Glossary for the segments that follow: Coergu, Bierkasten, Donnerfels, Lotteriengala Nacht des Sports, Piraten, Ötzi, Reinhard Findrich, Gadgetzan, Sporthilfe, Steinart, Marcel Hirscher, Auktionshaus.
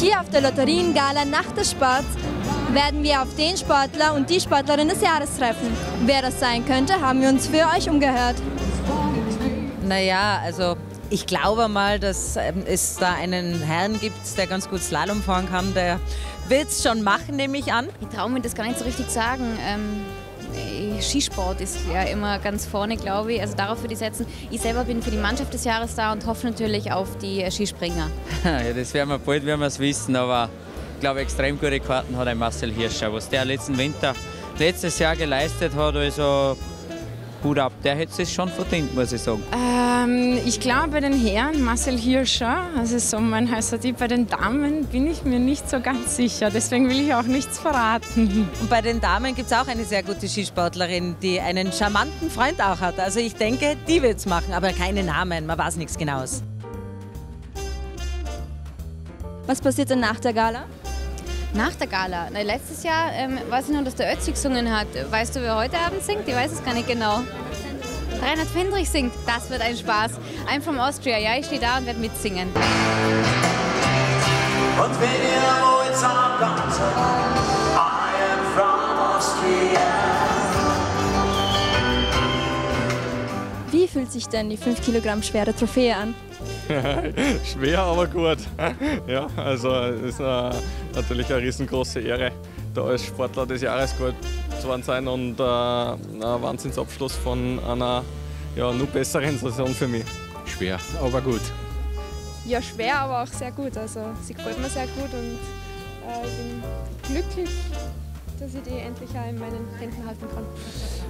Hier auf der Lotteriengala Nacht des Sports werden wir auf den Sportler und die Sportlerin des Jahres treffen. Wer das sein könnte, haben wir uns für euch umgehört. Naja, also ich glaube mal, dass es da einen Herrn gibt, der ganz gut Slalom fahren kann. Der wird es schon machen, nehme ich an. Ich traue mir das gar nicht so richtig sagen. Skisport ist ja immer ganz vorne, glaube ich. Also darauf würde ich setzen. Ich selber bin für die Mannschaft des Jahres da und hoffe natürlich auf die Skispringer. Ja, das werden wir bald, werden wir es wissen, aber ich glaube, extrem gute Karten hat ein Marcel Hirscher. Was der letzten Winter, letztes Jahr geleistet hat, also gut ab. Der hätte es schon verdient, muss ich sagen. Ich glaube bei den Herren Marcel Hirscher, also so mein heißer Tipp, bei den Damen bin ich mir nicht so ganz sicher, deswegen will ich auch nichts verraten. Und bei den Damen gibt es auch eine sehr gute Skisportlerin, die einen charmanten Freund auch hat. Also ich denke, die wird es machen, aber keine Namen, man weiß nichts Genaues. Was passiert denn nach der Gala? Nach der Gala? Na, letztes Jahr weiß ich nur, dass der Ötzi gesungen hat. Weißt du, wer heute Abend singt? Ich weiß es gar nicht genau. Reinhard Findrich singt, das wird ein Spaß. I'm from Austria, ja, ich stehe da und werde mitsingen. Und wenn ihr am Horizont kommt, I am from Austria. Wie fühlt sich denn die 5 Kilogramm schwere Trophäe an? Schwer, aber gut. Ja, also es ist natürlich eine riesengroße Ehre, da als Sportler des Jahres geholt worden sein und ein Wahnsinnsabschluss von einer nur besseren Saison für mich. Schwer, aber gut. Ja, schwer, aber auch sehr gut. Also sie gefällt mir sehr gut und ich bin glücklich, dass ich die endlich auch in meinen Händen halten kann.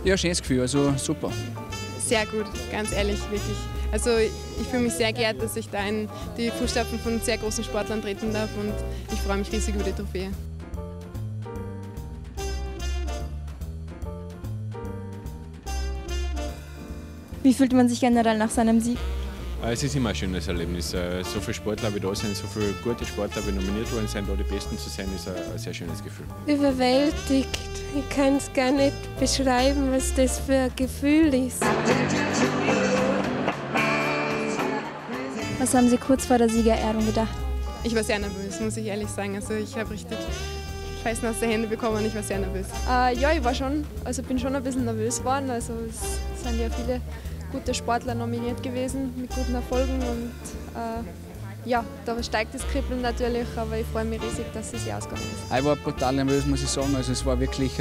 Ja, schönes Gefühl, also super. Sehr gut, ganz ehrlich, wirklich. Also ich fühle mich sehr geehrt, dass ich da in die Fußstapfen von sehr großen Sportlern treten darf und ich freue mich riesig über die Trophäe. Wie fühlt man sich generell nach seinem Sieg? Es ist immer ein schönes Erlebnis. So viele Sportler wie da sind, so viele gute Sportler wie nominiert worden sind, da die Besten zu sein, ist ein sehr schönes Gefühl. Überwältigt. Ich kann es gar nicht beschreiben, was das für ein Gefühl ist. Was haben Sie kurz vor der Siegerehrung gedacht? Ich war sehr nervös, muss ich ehrlich sagen. Also ich habe richtig Schweißen aus den Händen bekommen und ich war sehr nervös. Ja, ich war schon, also bin schon ein bisschen nervös geworden. Also es sind ja viele gute Sportler nominiert gewesen mit guten Erfolgen und ja, da steigt das Kribbeln natürlich, aber ich freue mich riesig, dass es hier ausgegangen ist. Ich war brutal nervös, muss ich sagen. Also es war wirklich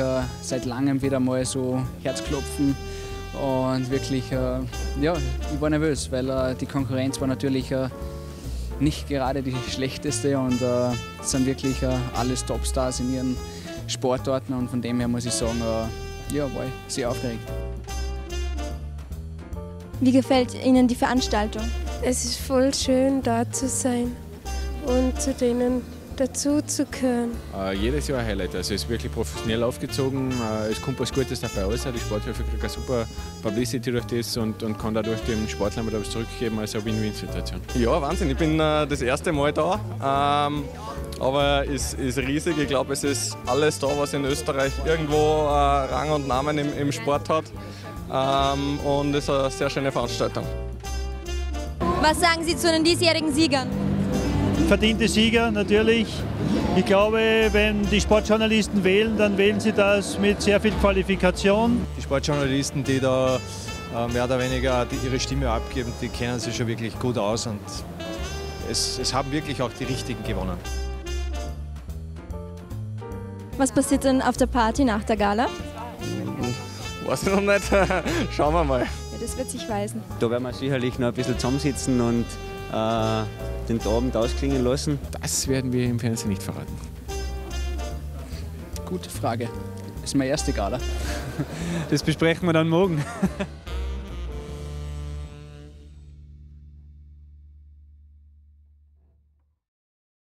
seit langem wieder mal so Herzklopfen und wirklich, ja, ich war nervös, weil die Konkurrenz war natürlich nicht gerade die schlechteste und es sind wirklich alles Topstars in ihren Sportarten und von dem her muss ich sagen, ja, war ich sehr aufgeregt. Wie gefällt Ihnen die Veranstaltung? Es ist voll schön, da zu sein und zu denen dazuzugehören. Jedes Jahr ein Highlight, also es ist wirklich professionell aufgezogen, es kommt was Gutes dabei raus, die Sporthilfe kriegt eine super Publicity durch das und kann dadurch dem Sportler etwas zurückgeben, also eine Win-Win-Situation. Ja, Wahnsinn, ich bin das erste Mal da, aber es ist riesig, ich glaube, es ist alles da, was in Österreich irgendwo Rang und Namen im Sport hat. Und es ist eine sehr schöne Veranstaltung. Was sagen Sie zu den diesjährigen Siegern? Verdiente Sieger natürlich. Ich glaube, wenn die Sportjournalisten wählen, dann wählen sie das mit sehr viel Qualifikation. Die Sportjournalisten, die da mehr oder weniger ihre Stimme abgeben, die kennen sich schon wirklich gut aus und es haben wirklich auch die Richtigen gewonnen. Was passiert denn auf der Party nach der Gala? Weiß ich noch nicht. Schauen wir mal. Ja, das wird sich weisen. Da werden wir sicherlich noch ein bisschen zusammensitzen und den Abend ausklingen lassen. Das werden wir im Fernsehen nicht verraten. Gute Frage. Das ist meine erste Gala. Das besprechen wir dann morgen.